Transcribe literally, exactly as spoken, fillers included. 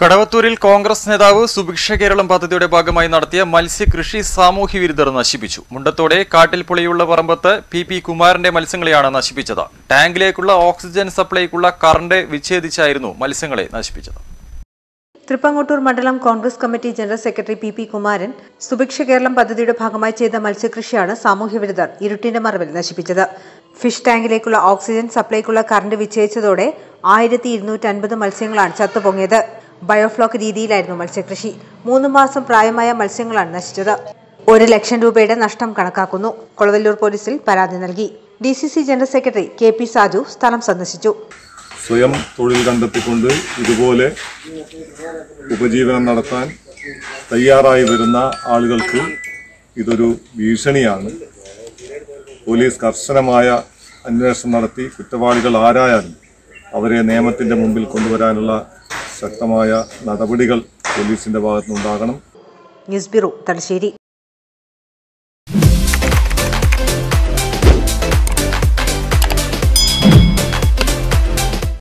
കടവത്തൂരിൽ കോൺഗ്രസ് നേതാവ് സുഭിക്ഷ കേരളം പദ്ധതിയുടെ ഭാഗമായി നടത്തിയ മത്സ്യകൃഷി സാമൂഹ്യ വിരുദ്ധർ നശിപ്പിച്ചു. മുണ്ടത്തോടെ കാട്ടിൽ പുളിയുള്ള പറമ്പത്ത് പി പി കുമാരന്റെ മത്സ്യങ്ങളെയാണ് നശിപ്പിച്ചത്. ടാങ്കിലേക്കുള്ള ഓക്സിജൻ സപ്ലൈക്കുള്ള കറണ്ട് വിച്ഛേദിച്ചായിരുന്നു മത്സ്യങ്ങളെ നശിപ്പിച്ചത്. തൃപ്പങ്ങോട്ടൂർ മണ്ഡലം Congress committee general secretary P P Kumaran Subhiksha Keralam പദ്ധതിയുടെ ഭാഗമായി ചെയ്ത മത്സ്യകൃഷിയാണ് സാമൂഹ്യ വിരുദ്ധർ ഇരുട്ടിന്റെ മറവിൽ നശിപ്പിച്ചത്. ഫിഷ് ടാങ്കിലേക്കുള്ള ഓക്സിജൻ സപ്ലൈക്കുള്ള കറണ്ട് വിച്ഛേദിച്ചതോടെ ആയിരത്തി ഇരുന്നൂറ്റി അൻപത് മത്സ്യങ്ങളാണ് ചത്തുപൊങ്ങിയത്. ബയോഫ്ലോക്ക് രീതിയിലായിരുന്നു മത്സ്യകൃഷി. മൂന്ന് മാസം പ്രായമായ മത്സ്യങ്ങളാണ് നശിച്ചത്. ഒരു ലക്ഷം രൂപയുടെ നഷ്ടം കണക്കാക്കുന്നു. കൊളവല്ലൂർ പോലീസിൽ പരാതി നൽകി. D C C general secretary K P Saju സ്ഥലം സന്ദർശിച്ചു. സ്വയം തൊഴിൽ കണ്ടെത്തിക്കൊണ്ട് ഇതുപോലെ ഉപജീവനം നടത്താൻ തയ്യാറായി വരുന്ന ആളുകൾക്ക് ഇതൊരു ഭീഷണിയാണ്. പോലീസ് കർശനമായ അന്വേഷണം നടത്തി കുറ്റവാളികൾ ആരായാലും അവരെ നിയമത്തിന്റെ മുമ്പിൽ കൊണ്ടുവരാനുള്ള ശക്തമായ നടപടികൾ പോലീസിന്റെ ഭാഗത്തുനിന്നുണ്ടാകണം. News bureau Thalassery.